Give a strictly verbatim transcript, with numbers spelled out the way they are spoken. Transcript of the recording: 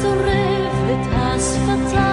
צורב את השפתיים.